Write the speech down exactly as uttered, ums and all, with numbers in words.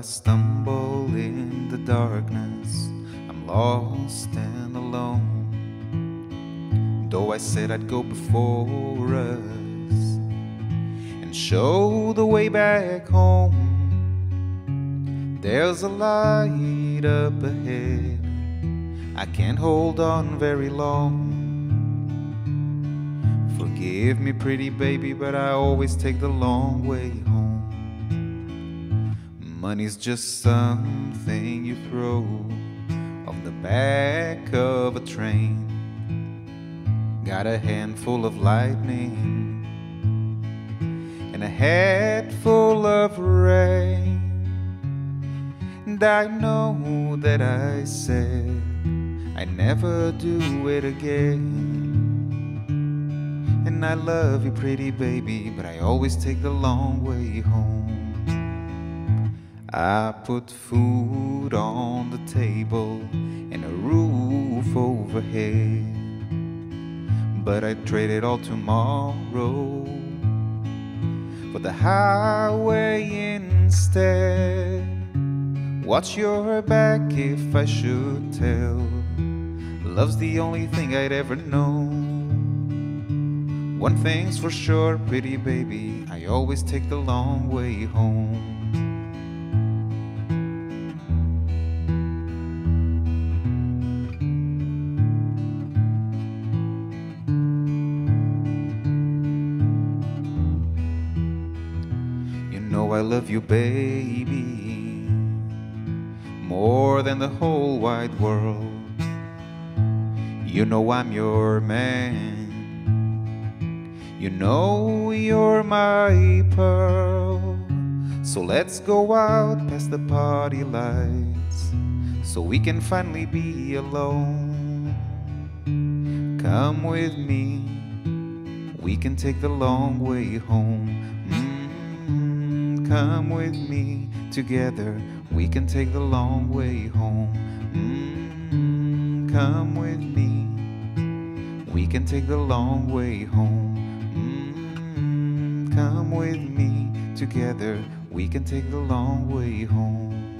I stumble in the darkness, I'm lost and alone. Though I said I'd go before us and show the way back home, there's a light up ahead, I can't hold on very long. Forgive me, pretty baby, but I always take the long way home. Money's just something you throw on the back of a train. Got a handful of lightning and a hat full of rain. And I know that I said I'd never do it again. And I love you, pretty baby, but I always take the long way home. I put food on the table and a roof overhead, but I'd trade it all tomorrow for the highway instead. Watch your back if I should tell, love's the only thing I'd ever know. One thing's for sure, pretty baby, I always take the long way home. You know I love you, baby, more than the whole wide world. You know I'm your man, you know you're my pearl. So let's go out past the party lights so we can finally be alone. Come with me, we can take the long way home. Mm-hmm. Come with me, together we can take the long way home. Mm-hmm. Come with me, we can take the long way home. Come with me, together we can take the long way home.